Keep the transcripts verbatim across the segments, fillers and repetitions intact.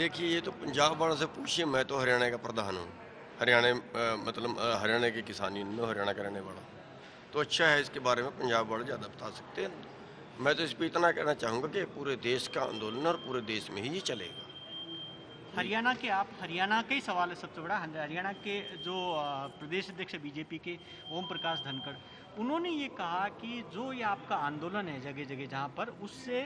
देखिए, ये तो पंजाब वालों से पूछिए, मैं तो हरियाणा का प्रधान हूँ। हरियाणा मतलब हरियाणा के किसान यूनियन में हरियाणा का रहने वाला, तो अच्छा है इसके बारे में पंजाब वाले ज़्यादा बता सकते हैं। मैं तो इस पर इतना कहना चाहूँगा कि पूरे देश का आंदोलन और पूरे देश में ही ये चलेगा। हरियाणा के आप हरियाणा का ही सवाल है सबसे बड़ा। हरियाणा के जो प्रदेश अध्यक्ष बीजेपी के ओम प्रकाश धनखड़, उन्होंने ये कहा कि जो ये आपका आंदोलन है जगह जगह जहाँ पर, उससे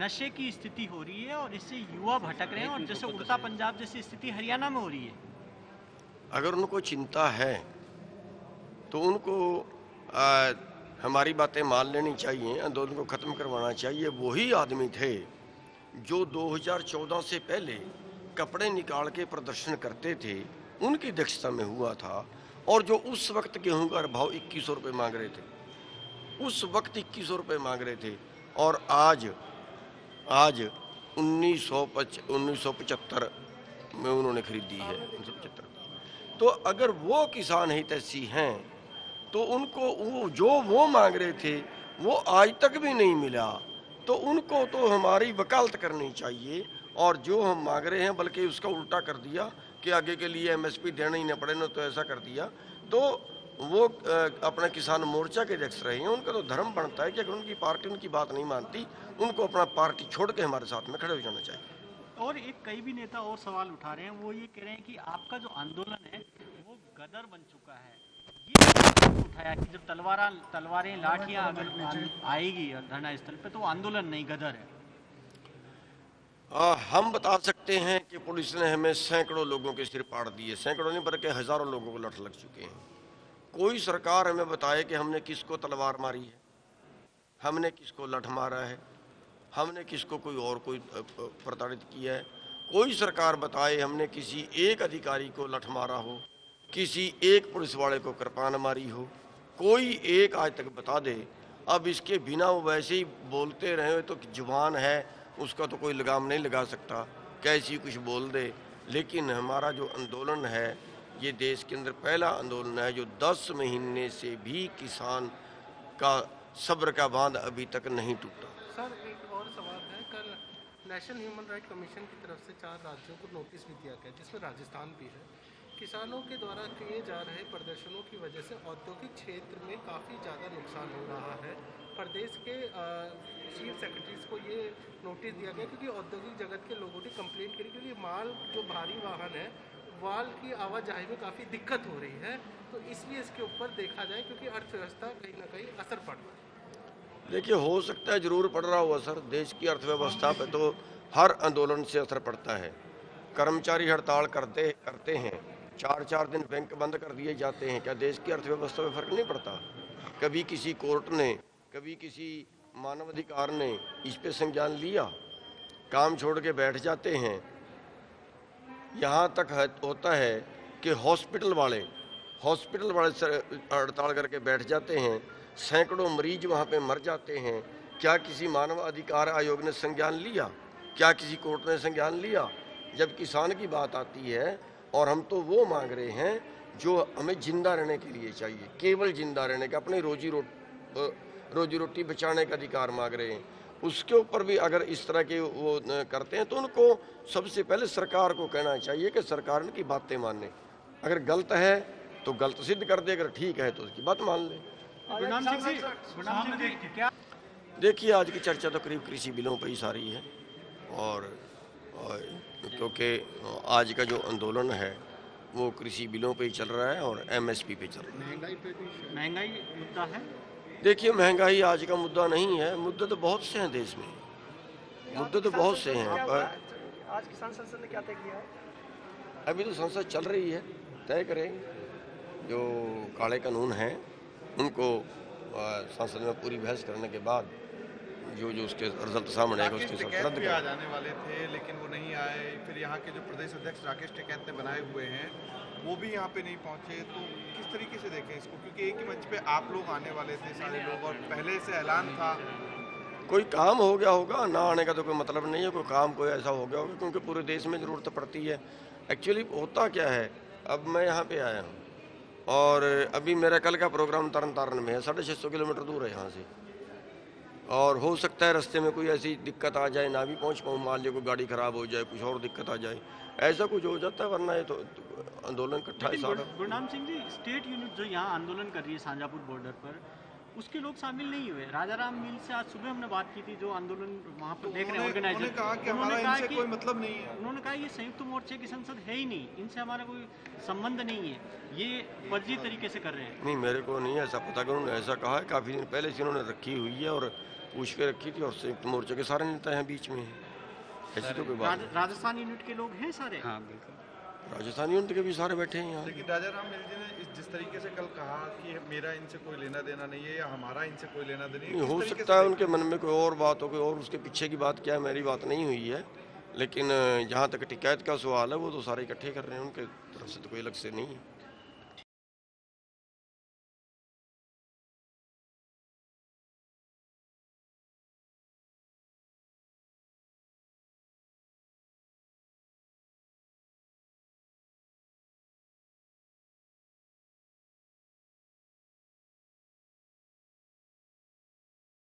नशे की स्थिति हो रही है और इससे युवा भटक रहे हैं, और जैसे उड़ता पंजाब जैसी स्थिति हरियाणा में हो रही है। अगर उनको चिंता है तो उनको आ, हमारी बातें मान लेनी चाहिए, आंदोलन को ख़त्म करवाना चाहिए। वही आदमी थे जो दो हज़ार चौदह से पहले कपड़े निकाल के प्रदर्शन करते थे, उनकी अध्यक्षता में हुआ था, और जो उस वक्त गेहूँ का भाव इक्कीस सौ रुपये मांग रहे थे, उस वक्त इक्कीस सौ रुपये मांग रहे थे, और आज आज उन्नीस सौ पच उन्नीस सौ पचहत्तर में उन्होंने खरीदी है, उन्नीस सौ पचहत्तर। तो अगर वो किसान हितैषी हैं तो उनको वो जो वो मांग रहे थे वो आज तक भी नहीं मिला, तो उनको तो हमारी वकालत करनी चाहिए। और जो हम मांग रहे हैं, बल्कि उसका उल्टा कर दिया कि आगे के लिए एम एस पी देना ही न पड़े, ना तो ऐसा कर दिया। तो वो अपना किसान मोर्चा के अध्यक्ष रहे हैं, उनका तो धर्म बनता है कि अगर उनकी पार्टी उनकी बात नहीं मानती, उनको अपना पार्टी छोड़ के हमारे साथ में खड़े हो जाना चाहिए। और एक कई भी नेता और सवाल उठा रहे हैं, वो ये कह रहे हैं कि आपका जो आंदोलन है वो गदर बन चुका है। ये उठाया कि जब तलवारा तलवारें लाठियाँ अगर आएगी धरना स्थल पर तो आंदोलन नहीं गदर है। आ, हम बता सकते हैं कि पुलिस ने हमें सैकड़ों लोगों के सिर पाड़ दिए, सैकड़ों नहीं बल्कि हज़ारों लोगों को लठ लग चुके हैं। कोई सरकार हमें बताए कि हमने किसको तलवार मारी है, हमने किसको लठ मारा है, हमने किसको कोई और कोई प्रताड़ित किया है। कोई सरकार बताए हमने किसी एक अधिकारी को लठ मारा हो, किसी एक पुलिस वाले को कृपान मारी हो, कोई एक आज तक बता दे। अब इसके बिना वो वैसे ही बोलते रहे, तो जुबान है उसका तो कोई लगाम नहीं लगा सकता, कैसी कुछ बोल दे। लेकिन हमारा जो आंदोलन है ये देश के अंदर पहला आंदोलन है जो दस महीने से भी किसान का सब्र का बांध अभी तक नहीं टूटा। सर, एक और सवाल है, कल नेशनल ह्यूमन राइट कमीशन की तरफ से चार राज्यों को नोटिस भी दिया गया, जिसमें राजस्थान भी है। किसानों के द्वारा किए जा रहे प्रदर्शनों की वजह से औद्योगिक क्षेत्र में काफ़ी ज़्यादा नुकसान हो रहा है। प्रदेश के चीफ सेक्रेटरीज को ये नोटिस दिया गया क्योंकि औद्योगिक जगत के लोगों ने कंप्लेंट करी, क्योंकि माल जो भारी वाहन है माल की आवाजाही में काफ़ी दिक्कत हो रही है, तो इसलिए इसके ऊपर देखा जाए क्योंकि अर्थव्यवस्था कहीं ना कहीं असर पड़ रहा है। देखिए, हो सकता है ज़रूर पड़ रहा हो असर, देश की अर्थव्यवस्था पर तो हर आंदोलन से असर पड़ता है। कर्मचारी हड़ताल करते करते हैं, चार चार दिन बैंक बंद कर दिए जाते हैं, क्या देश की अर्थव्यवस्था में फ़र्क नहीं पड़ता? कभी किसी कोर्ट ने, कभी किसी मानवाधिकार ने इस पे संज्ञान लिया? काम छोड़ के बैठ जाते हैं। यहाँ तक है, होता है कि हॉस्पिटल वाले हॉस्पिटल वाले हड़ताल करके बैठ जाते हैं, सैकड़ों मरीज वहाँ पे मर जाते हैं। क्या किसी मानवाधिकार आयोग ने संज्ञान लिया? क्या किसी कोर्ट ने संज्ञान लिया? जब किसान की बात आती है, और हम तो वो मांग रहे हैं जो हमें जिंदा रहने के लिए चाहिए, केवल जिंदा रहने का, अपनी रोजी रोटी रोजी रोटी बचाने का अधिकार मांग रहे हैं, उसके ऊपर भी अगर इस तरह के वो करते हैं तो उनको सबसे पहले सरकार को कहना चाहिए कि सरकार की बातें माने। अगर गलत है तो गलत सिद्ध कर दे, अगर ठीक है तो उसकी बात मान ले। देखिए, आज की चर्चा तो करीब कृषि बिलों पर ही सारी है, और क्योंकि आज का जो आंदोलन है वो कृषि बिलों पर ही चल रहा है और एम एस पी पे चल रहा है। महंगाई मुद्दा है। देखिए, महंगाई आज का मुद्दा नहीं है, मुद्दे तो बहुत से हैं देश में, मुद्दे तो बहुत से हैं। पर आज किसान संसद ने क्या तय किया? अभी तो संसद चल रही है, तय करेंगे जो काले कानून हैं उनको संसद में पूरी बहस करने के बाद जो जो उसके रिजल्ट सामने आएगा उसके साथ रद्द किया जाने वाले थे, लेकिन वो नहीं आए। फिर यहाँ के जो प्रदेश अध्यक्ष राकेश टिकैत ने बनाए हुए हैं वो भी यहाँ पे नहीं पहुँचे, तो किस तरीके से देखें इसको? क्योंकि एक ही मंच पे आप लोग आने वाले थे सारे लोग, और पहले से ऐलान था। कोई काम हो गया होगा, ना आने का तो कोई मतलब नहीं है। कोई काम कोई ऐसा हो गया होगा क्योंकि पूरे देश में ज़रूरत पड़ती है। एक्चुअली होता क्या है, अब मैं यहाँ पे आया हूँ और अभी मेरा कल का प्रोग्राम तरन तारण में है, साढ़े छः सौ किलोमीटर दूर है यहाँ से। और हो सकता है रास्ते में कोई ऐसी दिक्कत आ जाए, ना भी पहुंच पाऊँ, मान लीजिए कोई गाड़ी ख़राब हो जाए, कुछ और दिक्कत आ जाए, ऐसा कुछ हो जाता है, वरना ये तो आंदोलन इकट्ठा है सारा। गुरनाम सिंह जी, स्टेट यूनिट जो यहाँ आंदोलन कर रही है सांजापुर बॉर्डर पर, उसके लोग शामिल नहीं हुए। राजाराम मिल से आज सुबह हमने बात की थी, जो आंदोलन वहाँ पर देख रहे हैं ऑर्गेनाइजर, उन्होंने कहा कि कोई मतलब नहीं है, उन्होंने कहा ये संयुक्त मोर्चे की संसद है ही नहीं, इनसे हमारा कोई संबंध नहीं है, ये फर्जी तरीके से कर रहे हैं। नहीं, मेरे को नहीं ऐसा पता कि उन्होंने ऐसा कहा है, काफ़ी दिन पहले से उन्होंने रखी हुई है और पूछ के रखी थी, और संयुक्त मोर्चे के सारे नेता हैं बीच में, ऐसी तो कोई बात। राजस्थान यूनिट के लोग हैं सारे, हाँ बिल्कुल, राजस्थान यूनिट के भी सारे बैठे हैं यहाँ। लेकिन राजाराम मिल जी ने जिस तरीके से कल कहा कि मेरा इनसे कोई लेना देना नहीं है या हमारा इनसे कोई लेना देना नहीं, हो सकता है उनके मन में कोई और बात हो, कोई और, उसके पीछे की बात क्या है मेरी बात नहीं हुई है, लेकिन जहाँ तक टिकैत का सवाल है वो तो सारे इकट्ठे कर रहे हैं, उनके तरफ से तो कोई अलग से नहीं है।